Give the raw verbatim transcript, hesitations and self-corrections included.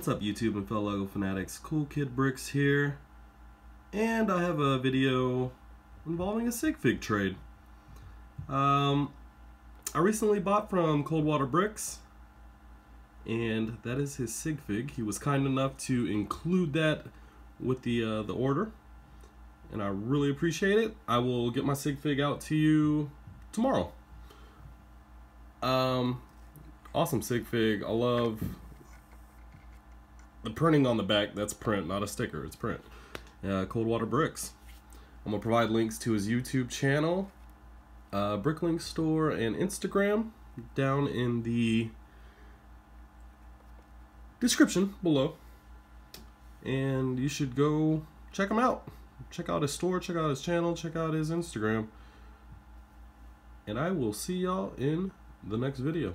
What's up YouTube and fellow LEGO fanatics, Cool Kid Bricks here, and I have a video involving a Sigfig trade. Um, I recently bought from Coldwater Bricks, and that is his Sigfig. He was kind enough to include that with the, uh, the order, and I really appreciate it. I will get my Sigfig out to you tomorrow. Um, awesome Sigfig. I love the printing on the back. That's print, not a sticker, it's print. Uh, Coldwater Bricks. I'm gonna provide links to his YouTube channel, uh, BrickLink store, and Instagram down in the description below. And you should go check him out. Check out his store, check out his channel, check out his Instagram. And I will see y'all in the next video.